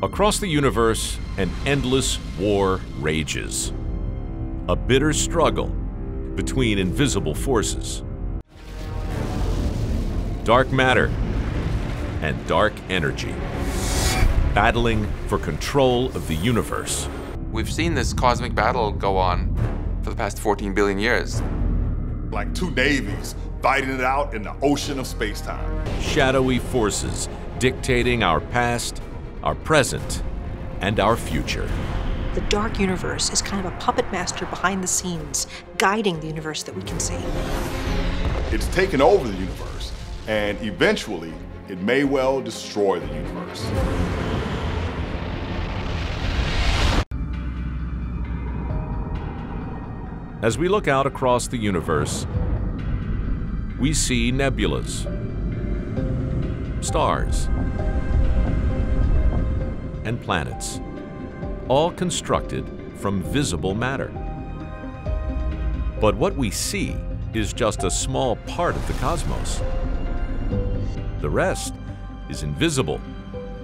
Across the universe, an endless war rages. A bitter struggle between invisible forces. Dark matter and dark energy, battling for control of the universe. We've seen this cosmic battle go on for the past 14 billion years. Like two navies fighting it out in the ocean of space-time. Shadowy forces dictating our past, our present, and our future. The dark universe is kind of a puppet master behind the scenes, guiding the universe that we can see. It's taken over the universe, and eventually, it may well destroy the universe. As we look out across the universe, we see nebulas, stars, and planets, all constructed from visible matter. But what we see is just a small part of the cosmos. The rest is invisible,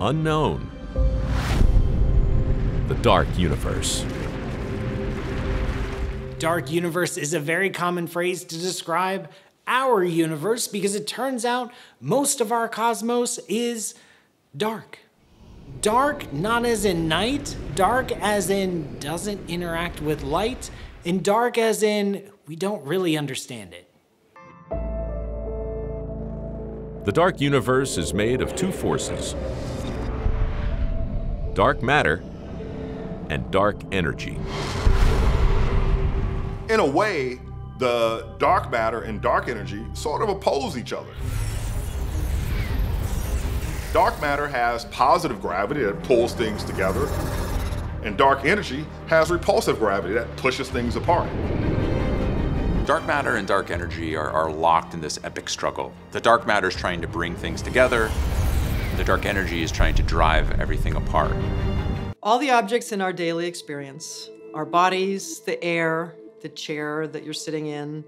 unknown, the dark universe. Dark universe is a very common phrase to describe our universe because it turns out most of our cosmos is dark. Dark, not as in night, dark as in doesn't interact with light, and dark as in we don't really understand it. The dark universe is made of two forces, dark matter and dark energy. In a way, the dark matter and dark energy sort of oppose each other. Dark matter has positive gravity that pulls things together, and dark energy has repulsive gravity that pushes things apart. Dark matter and dark energy are locked in this epic struggle. The dark matter is trying to bring things together, and the dark energy is trying to drive everything apart. All the objects in our daily experience, our bodies, the air, the chair that you're sitting in,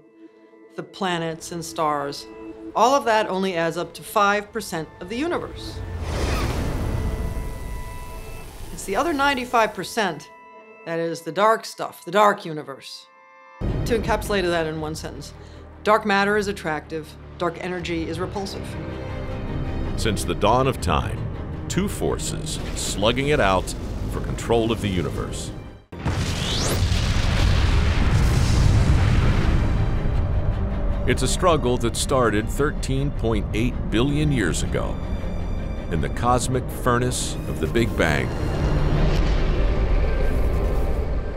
the planets and stars, all of that only adds up to 5% of the universe. It's the other 95% that is the dark stuff, the dark universe. To encapsulate that in one sentence, dark matter is attractive, dark energy is repulsive. Since the dawn of time, two forces slugging it out for control of the universe. It's a struggle that started 13.8 billion years ago in the cosmic furnace of the Big Bang.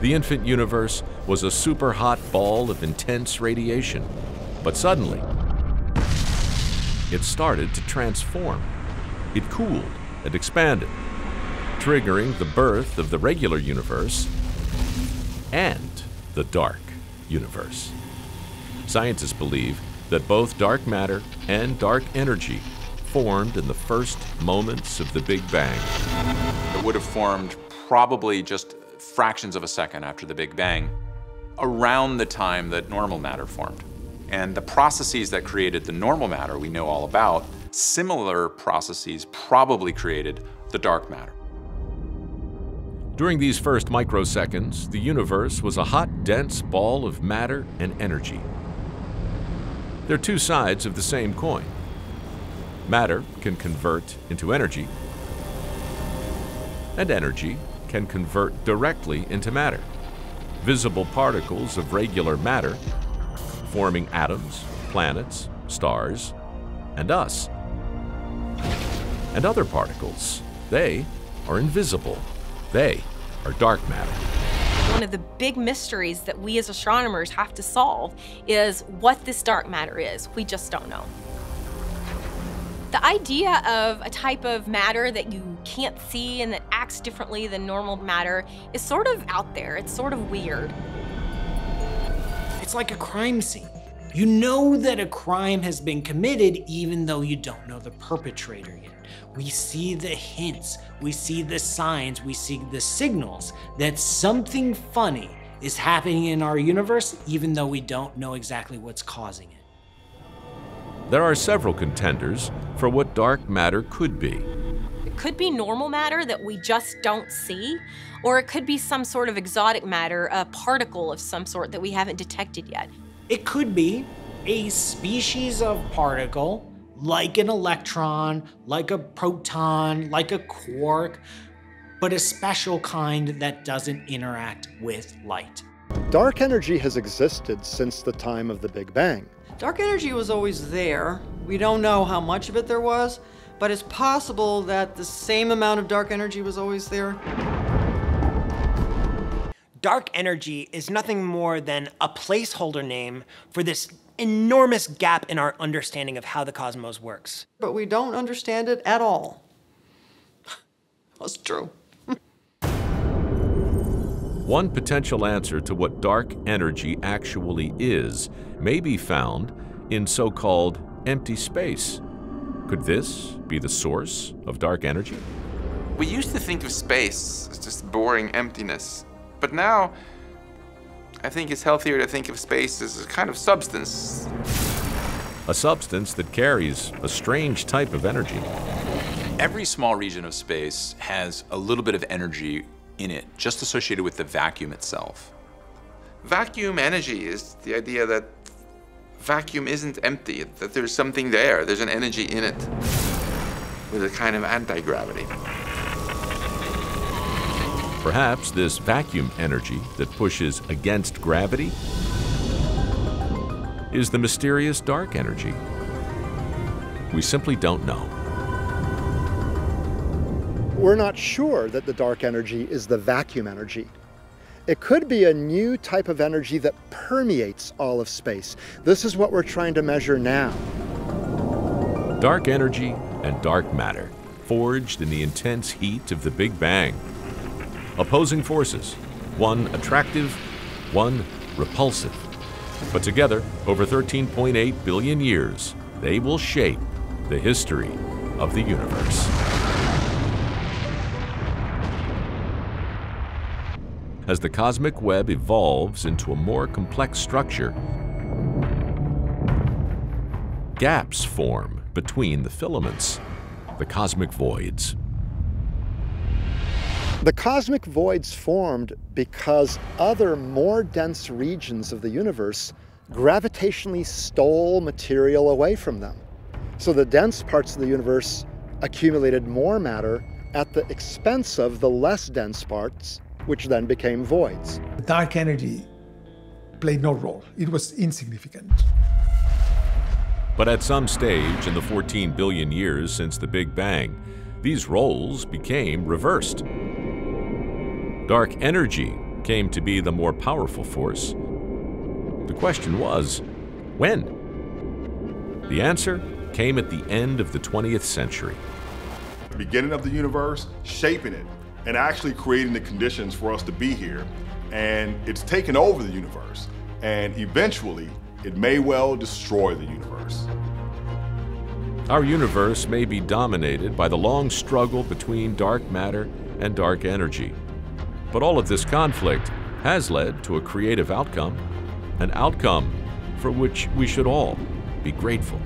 The infant universe was a super hot ball of intense radiation, but suddenly it started to transform. It cooled and expanded, triggering the birth of the regular universe and the dark universe. Scientists believe that both dark matter and dark energy formed in the first moments of the Big Bang. It would have formed probably just fractions of a second after the Big Bang, around the time that normal matter formed. And the processes that created the normal matter we know all about, similar processes probably created the dark matter. During these first microseconds, the universe was a hot, dense ball of matter and energy. They're two sides of the same coin. Matter can convert into energy, and energy can convert directly into matter. Visible particles of regular matter forming atoms, planets, stars, and us. And other particles, they are invisible. They are dark matter. One of the big mysteries that we as astronomers have to solve is what this dark matter is. We just don't know. The idea of a type of matter that you can't see and that acts differently than normal matter is sort of out there. It's sort of weird. It's like a crime scene. You know that a crime has been committed even though you don't know the perpetrator yet. We see the hints, we see the signs, we see the signals that something funny is happening in our universe even though we don't know exactly what's causing it. There are several contenders for what dark matter could be. It could be normal matter that we just don't see, or it could be some sort of exotic matter, a particle of some sort that we haven't detected yet. It could be a species of particle, like an electron, like a proton, like a quark, but a special kind that doesn't interact with light. Dark energy has existed since the time of the Big Bang. Dark energy was always there. We don't know how much of it there was, but it's possible that the same amount of dark energy was always there. Dark energy is nothing more than a placeholder name for this enormous gap in our understanding of how the cosmos works. But we don't understand it at all. That's true. One potential answer to what dark energy actually is may be found in so-called empty space. Could this be the source of dark energy? We used to think of space as just boring emptiness, but now I think it's healthier to think of space as a kind of substance. A substance that carries a strange type of energy. Every small region of space has a little bit of energy in it, just associated with the vacuum itself. Vacuum energy is the idea that vacuum isn't empty, that there's something there, there's an energy in it, with a kind of anti-gravity. Perhaps this vacuum energy that pushes against gravity is the mysterious dark energy. We simply don't know. We're not sure that the dark energy is the vacuum energy. It could be a new type of energy that permeates all of space. This is what we're trying to measure now. Dark energy and dark matter, forged in the intense heat of the Big Bang. Opposing forces, one attractive, one repulsive. But together, over 13.8 billion years, they will shape the history of the universe. As the cosmic web evolves into a more complex structure, gaps form between the filaments, the cosmic voids. The cosmic voids formed because other more dense regions of the universe gravitationally stole material away from them. So the dense parts of the universe accumulated more matter at the expense of the less dense parts, which then became voids. Dark energy played no role. It was insignificant. But at some stage in the 14 billion years since the Big Bang, these roles became reversed. Dark energy came to be the more powerful force. The question was, when? The answer came at the end of the 20th century. The beginning of the universe, shaping it, and actually creating the conditions for us to be here. And it's taken over the universe. And eventually, it may well destroy the universe. Our universe may be dominated by the long struggle between dark matter and dark energy. But all of this conflict has led to a creative outcome, an outcome for which we should all be grateful.